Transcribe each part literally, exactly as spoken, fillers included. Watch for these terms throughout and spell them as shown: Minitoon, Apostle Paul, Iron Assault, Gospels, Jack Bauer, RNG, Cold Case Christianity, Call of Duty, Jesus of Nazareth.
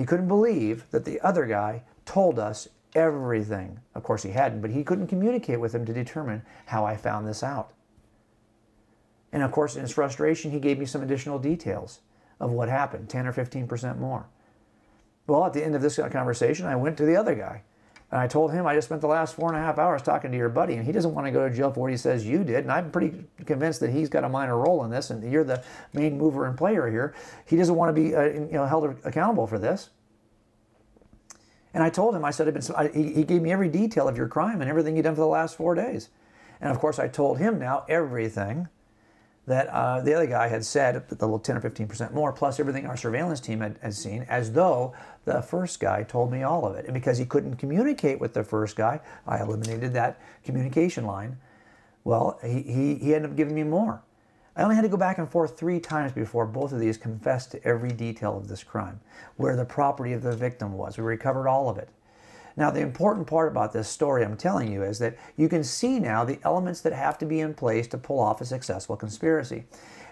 He couldn't believe that the other guy told us everything. Of course he hadn't, but he couldn't communicate with him to determine how I found this out. And of course, in his frustration, he gave me some additional details of what happened, ten or fifteen percent more. Well, at the end of this conversation, I went to the other guy, and I told him, I just spent the last four and a half hours talking to your buddy, and he doesn't want to go to jail for what he says you did, and I'm pretty convinced that he's got a minor role in this, and you're the main mover and player here. He doesn't want to be uh, you know, held accountable for this. And I told him, I said, I've been, I, he gave me every detail of your crime and everything you've done for the last four days. And of course, I told him now everything that uh, the other guy had said, the little ten or fifteen percent more, plus everything our surveillance team had, had seen, as though the first guy told me all of it. And because he couldn't communicate with the first guy, I eliminated that communication line. Well, he, he, he ended up giving me more. I only had to go back and forth three times before both of these confessed to every detail of this crime, where the property of the victim was. We recovered all of it. Now, the important part about this story I'm telling you is that you can see now the elements that have to be in place to pull off a successful conspiracy.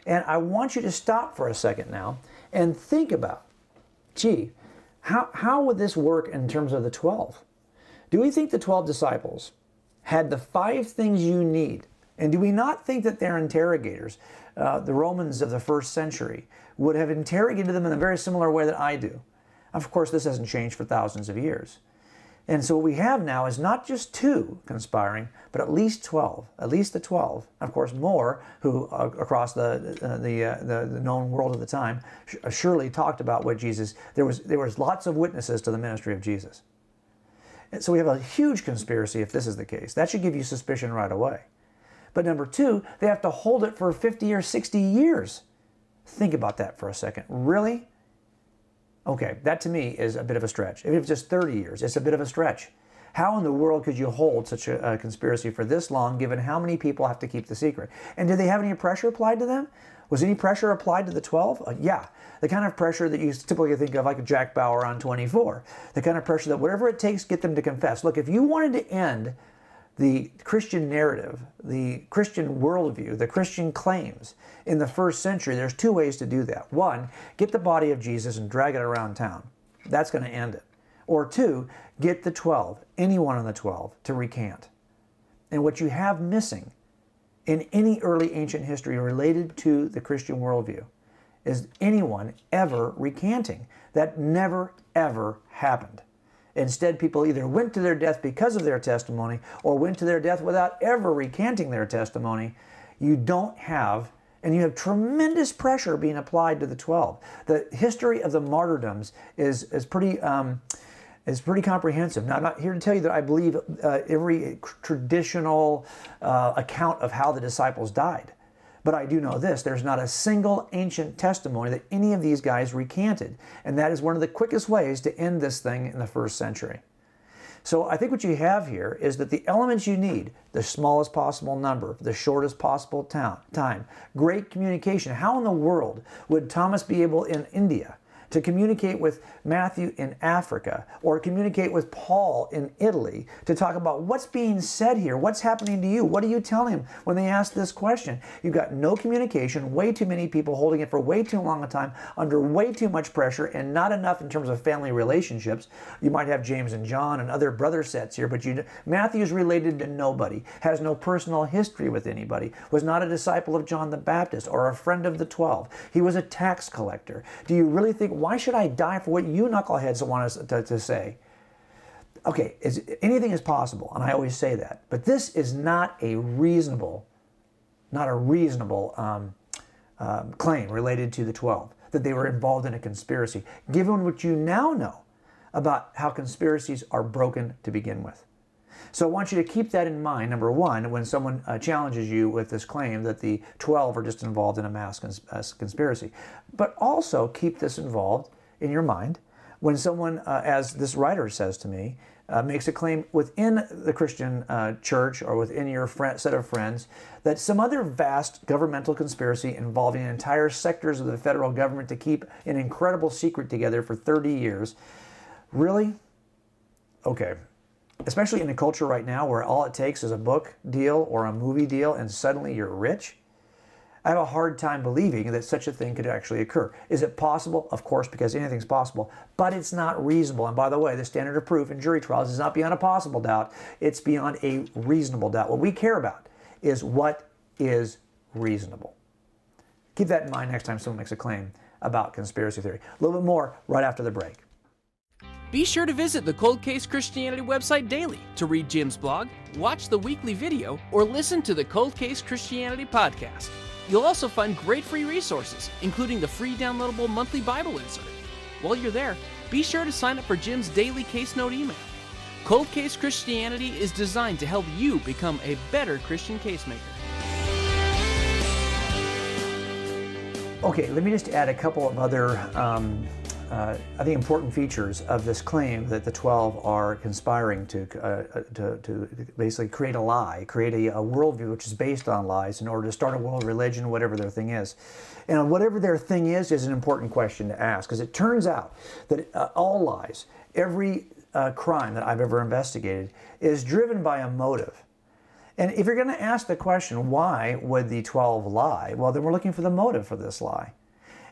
And I want you to stop for a second now and think about, gee, how, how would this work in terms of the twelve? Do we think the twelve disciples had the five things you need? And do we not think that their interrogators, uh, the Romans of the first century, would have interrogated them in a very similar way that I do? Of course, this hasn't changed for thousands of years. And so what we have now is not just two conspiring, but at least twelve, at least the twelve. Of course, more who uh, across the uh, the, uh, the the known world of the time sh surely talked about what Jesus. There was there was lots of witnesses to the ministry of Jesus. And so we have a huge conspiracy if this is the case. That should give you suspicion right away. But number two, they have to hold it for fifty or sixty years. Think about that for a second. Really? Okay, that to me is a bit of a stretch. If it's just thirty years, it's a bit of a stretch. How in the world could you hold such a, a conspiracy for this long, given how many people have to keep the secret? And did they have any pressure applied to them? Was any pressure applied to the twelve? Uh, yeah, the kind of pressure that you typically think of like Jack Bauer on twenty-four. The kind of pressure that whatever it takes, get them to confess. Look, if you wanted to end the Christian narrative, the Christian worldview, the Christian claims in the first century, there's two ways to do that. One, get the body of Jesus and drag it around town. That's going to end it. Or two, get the twelve, anyone on the twelve, to recant. And what you have missing in any early ancient history related to the Christian worldview is anyone ever recanting. That never, ever happened. Instead, people either went to their death because of their testimony or went to their death without ever recanting their testimony. You don't have, and you have tremendous pressure being applied to the twelve. The history of the martyrdoms is, is, pretty, um, is pretty comprehensive. Now, I'm not here to tell you that I believe uh, every traditional uh, account of how the disciples died. But I do know this, there's not a single ancient testimony that any of these guys recanted. And that is one of the quickest ways to end this thing in the first century. So I think what you have here is that the elements you need, the smallest possible number, the shortest possible time, great communication. How in the world would Thomas be able in India to communicate with Matthew in Africa, or communicate with Paul in Italy, to talk about what's being said here, what's happening to you, what do you tell him when they ask this question? You've got no communication, way too many people holding it for way too long a time, under way too much pressure, and not enough in terms of family relationships. You might have James and John and other brother sets here, but you, Matthew's related to nobody, has no personal history with anybody, was not a disciple of John the Baptist or a friend of the twelve. He was a tax collector. Do you really think, why should I die for what you knuckleheads want us to, to say? Okay, is, anything is possible, and I always say that. But this is not a reasonable, not a reasonable um, uh, claim related to the twelve, that they were involved in a conspiracy, given what you now know about how conspiracies are broken to begin with. So I want you to keep that in mind, number one, when someone uh, challenges you with this claim that the twelve are just involved in a mass cons uh, conspiracy. But also keep this involved in your mind when someone, uh, as this writer says to me, uh, makes a claim within the Christian uh, church or within your friend, set of friends, that some other vast governmental conspiracy involving entire sectors of the federal government to keep an incredible secret together for thirty years. Really? Okay. Especially in a culture right now where all it takes is a book deal or a movie deal and suddenly you're rich. I have a hard time believing that such a thing could actually occur. Is it possible? Of course, because anything's possible, but it's not reasonable. And by the way, the standard of proof in jury trials is not beyond a possible doubt. It's beyond a reasonable doubt. What we care about is what is reasonable. Keep that in mind next time someone makes a claim about conspiracy theory. A little bit more right after the break. Be sure to visit the Cold Case Christianity website daily to read Jim's blog, watch the weekly video, or listen to the Cold Case Christianity podcast. You'll also find great free resources, including the free downloadable monthly Bible insert. While you're there, be sure to sign up for Jim's daily case note email. Cold Case Christianity is designed to help you become a better Christian casemaker. Okay, let me just add a couple of other um, Uh, I think important features of this claim that the twelve are conspiring to uh, to, to basically create a lie, create a, a worldview which is based on lies in order to start a world religion, whatever their thing is. And whatever their thing is is an important question to ask, because it turns out that uh, all lies, every uh, crime that I've ever investigated, is driven by a motive. And if you're going to ask the question, why would the twelve lie? Well, then we're looking for the motive for this lie.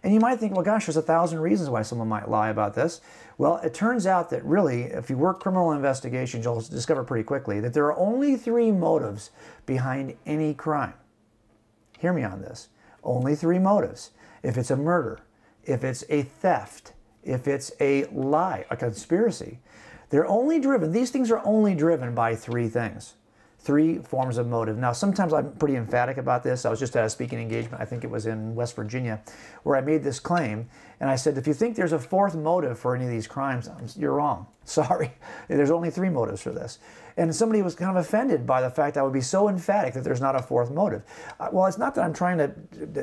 And you might think, well, gosh, there's a thousand reasons why someone might lie about this. Well, it turns out that really, if you work criminal investigations, you'll discover pretty quickly that there are only three motives behind any crime. Hear me on this. Only three motives. If it's a murder, if it's a theft, if it's a lie, a conspiracy, they're only driven, these things are only driven by three things. Three forms of motive. Now, sometimes I'm pretty emphatic about this. I was just at a speaking engagement, I think it was in West Virginia, where I made this claim. And I said, if you think there's a fourth motive for any of these crimes, you're wrong. Sorry. There's only three motives for this. And somebody was kind of offended by the fact I would be so emphatic that there's not a fourth motive. Uh, well, it's not that I'm trying to,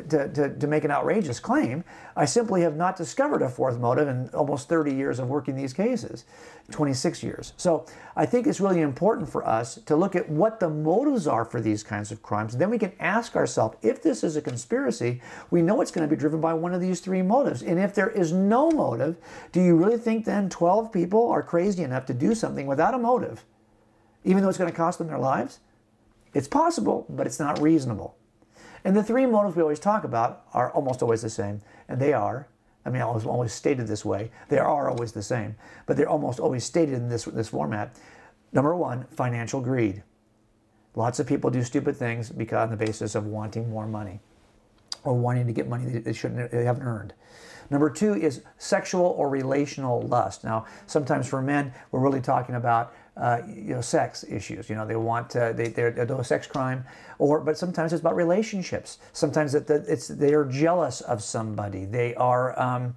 to, to, to make an outrageous claim. I simply have not discovered a fourth motive in almost thirty years of working these cases, twenty-six years. So I think it's really important for us to look at what the motives are for these kinds of crimes. Then we can ask ourselves, if this is a conspiracy, we know it's going to be driven by one of these three motives. And if there is no motive, do you really think then twelve people are crazy enough to do something without a motive, even though it's going to cost them their lives? It's possible, but it's not reasonable. And the three motives we always talk about are almost always the same, and they are, I mean, I was always stated this way, they are always the same, but they're almost always stated in this, this format. Number one, financial greed. Lots of people do stupid things because on the basis of wanting more money or wanting to get money they shouldn't, they haven't earned. Number two is sexual or relational lust. Now, sometimes for men, we're really talking about uh, you know, sex issues. You know, they want uh, they they're, they're a sex crime, or but sometimes it's about relationships. Sometimes it, it's they are jealous of somebody. They are um,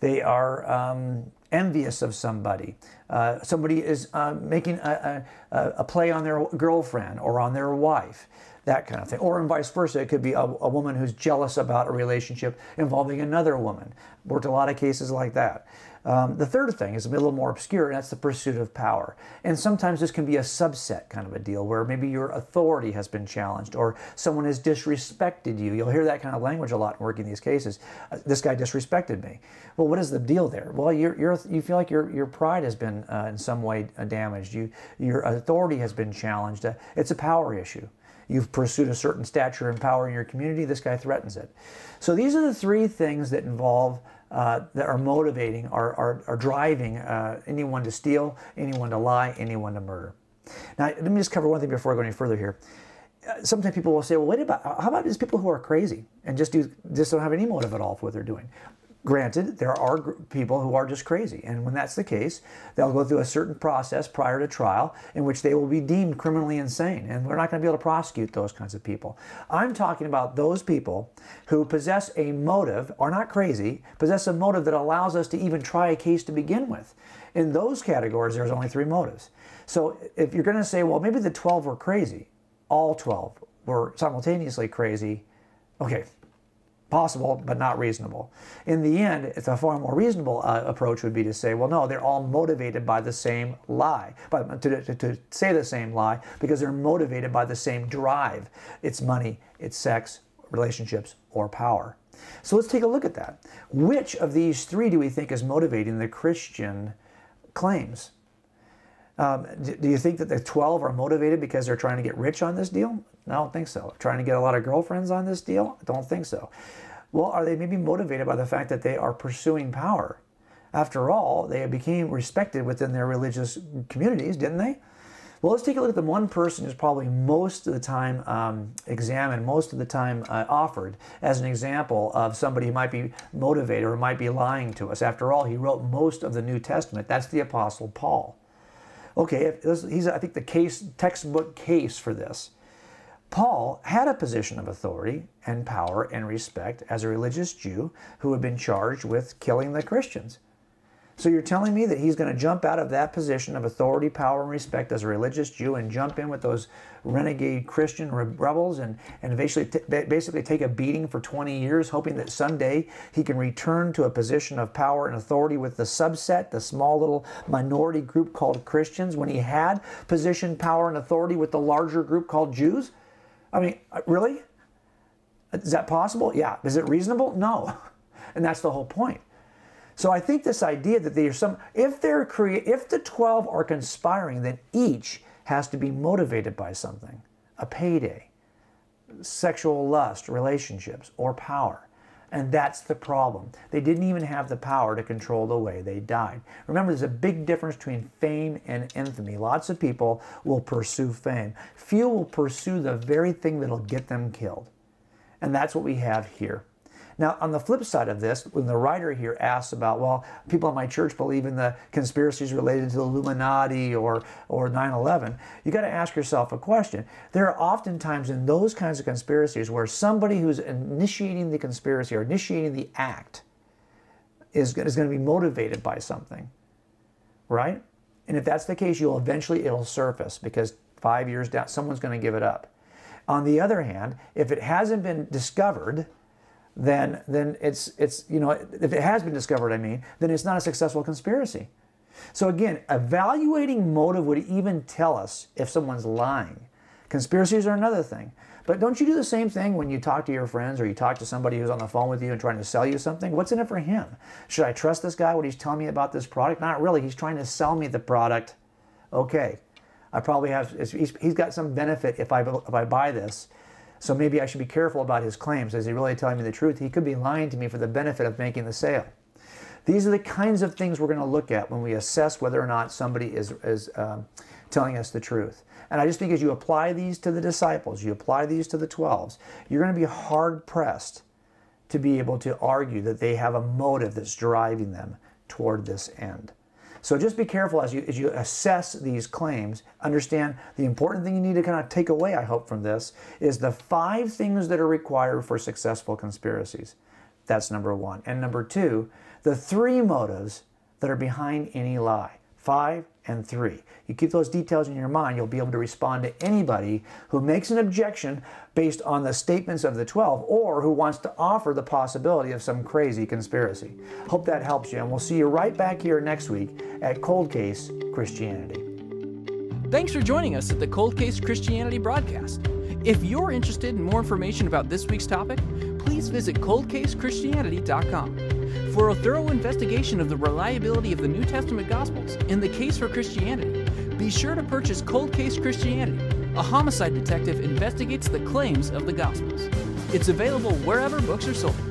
they are. Um, envious of somebody. Uh, somebody is uh, making a, a, a play on their girlfriend or on their wife, that kind of thing. Or and vice versa, it could be a, a woman who's jealous about a relationship involving another woman. Worked a lot of cases like that. Um, the third thing is a little more obscure, and that's the pursuit of power. And sometimes this can be a subset kind of a deal where maybe your authority has been challenged or someone has disrespected you. You'll hear that kind of language a lot in working these cases. Uh, this guy disrespected me. Well, what is the deal there? Well, you're, you're, you feel like your, your pride has been uh, in some way uh, damaged. You, your authority has been challenged. Uh, it's a power issue. You've pursued a certain stature and power in your community. This guy threatens it. So these are the three things that involve Uh, that are motivating, are, are, are driving uh, anyone to steal, anyone to lie, anyone to murder. Now, let me just cover one thing before I go any further here. Uh, sometimes people will say, well, wait about, how about these people who are crazy and just, do, just don't have any motive at all for what they're doing? Granted, there are people who are just crazy, and when that's the case, they'll go through a certain process prior to trial in which they will be deemed criminally insane, and we're not going to be able to prosecute those kinds of people. I'm talking about those people who possess a motive, are not crazy, possess a motive that allows us to even try a case to begin with. In those categories, there's only three motives. So if you're going to say, well, maybe the twelve were crazy, all twelve were simultaneously crazy, okay, possible, but not reasonable. In the end, it's a far more reasonable uh, approach would be to say, well, no, they're all motivated by the same lie, but to, to, to say the same lie because they're motivated by the same drive. It's money, it's sex, relationships, or power. So let's take a look at that. Which of these three do we think is motivating the Christian claims? Um, do, do you think that the twelve are motivated because they're trying to get rich on this deal? I don't think so. Trying to get a lot of girlfriends on this deal? I don't think so. Well, are they maybe motivated by the fact that they are pursuing power? After all, they became respected within their religious communities, didn't they? Well, let's take a look at the one person who's probably most of the time um, examined, most of the time uh, offered as an example of somebody who might be motivated or might be lying to us. After all, he wrote most of the New Testament. That's the Apostle Paul. Okay, if this, he's, I think, the case, textbook case for this. Paul had a position of authority and power and respect as a religious Jew who had been charged with killing the Christians. So you're telling me that he's going to jump out of that position of authority, power, and respect as a religious Jew and jump in with those renegade Christian rebels and, and basically, t basically take a beating for twenty years, hoping that someday he can return to a position of power and authority with the subset, the small little minority group called Christians, when he had position, power, and authority with the larger group called Jews? I mean, really? Is that possible? Yeah. Is it reasonable? No. And that's the whole point. So I think this idea that there's some, if they're crea- if the twelve are conspiring, then each has to be motivated by something: a payday, sexual lust, relationships, or power. And that's the problem. They didn't even have the power to control the way they died. Remember, there's a big difference between fame and infamy. Lots of people will pursue fame. Few will pursue the very thing that'll get them killed. And that's what we have here. Now, on the flip side of this, when the writer here asks about, well, people in my church believe in the conspiracies related to the Illuminati or or nine eleven, you got to ask yourself a question. There are oftentimes in those kinds of conspiracies where somebody who's initiating the conspiracy or initiating the act is, is going to be motivated by something, right? And if that's the case, you'll eventually, it'll surface, because five years down, someone's going to give it up. On the other hand, if it hasn't been discovered, then then it's it's you know, if it has been discovered, I mean, then it's not a successful conspiracy. So again, evaluating motive would even tell us if someone's lying. Conspiracies are another thing. But don't you do the same thing when you talk to your friends or you talk to somebody who's on the phone with you and trying to sell you something? What's in it for him? Should I trust this guy when he's telling me about this product? Not really. He's trying to sell me the product. Okay, I probably have, he's, he's got some benefit if I if I buy this. So maybe I should be careful about his claims. Is he really telling me the truth? He could be lying to me for the benefit of making the sale. These are the kinds of things we're going to look at when we assess whether or not somebody is, is um, telling us the truth. And I just think as you apply these to the disciples, you apply these to the twelves, you're going to be hard-pressed to be able to argue that they have a motive that's driving them toward this end. So just be careful as you, as you assess these claims. Understand the important thing you need to kind of take away, I hope, from this is the five things that are required for successful conspiracies. That's number one. And number two, the three motives that are behind any lie. Five and three. You keep those details in your mind, you'll be able to respond to anybody who makes an objection based on the statements of the twelve or who wants to offer the possibility of some crazy conspiracy. Hope that helps you, and we'll see you right back here next week at Cold Case Christianity. Thanks for joining us at the Cold Case Christianity broadcast. If you're interested in more information about this week's topic, please visit cold case christianity dot com. For a thorough investigation of the reliability of the New Testament Gospels and the case for Christianity, be sure to purchase Cold Case Christianity, a homicide detective investigates the claims of the Gospels. It's available wherever books are sold.